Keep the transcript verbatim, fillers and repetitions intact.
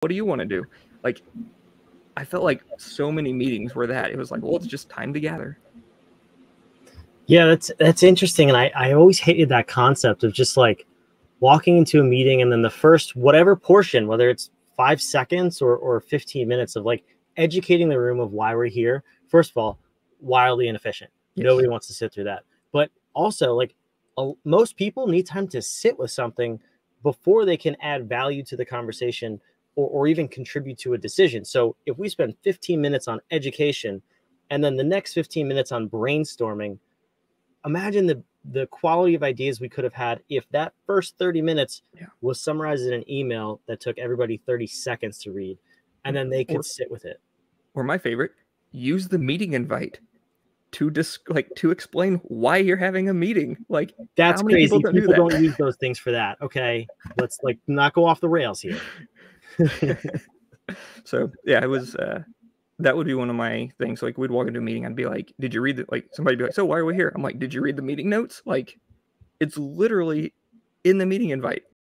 what do you want to do? Like, I felt like so many meetings were that. It was like, well, it's just time to gather. Yeah, that's that's interesting. And I, I always hated that concept of just like walking into a meeting and then the first whatever portion, whether it's five seconds or, or fifteen minutes of like educating the room of why we're here. First of all, wildly inefficient. Yes. Nobody wants to sit through that. But also like a, most people need time to sit with something before they can add value to the conversation or, or even contribute to a decision. So if we spend fifteen minutes on education and then the next fifteen minutes on brainstorming, imagine the, the quality of ideas we could have had if that first thirty minutes yeah. was summarized in an email that took everybody thirty seconds to read, and then they could or, sit with it. Or my favorite, use the meeting invite to disc like to explain why you're having a meeting. Like, that's crazy. People don't, people do that. don't use those things for that. Okay, let's like not go off the rails here. So yeah, it was uh that would be one of my things. Like, we'd walk into a meeting and be like, did you read the, like somebody be like, so why are we here? I'm like, did you read the meeting notes? Like, it's literally in the meeting invite.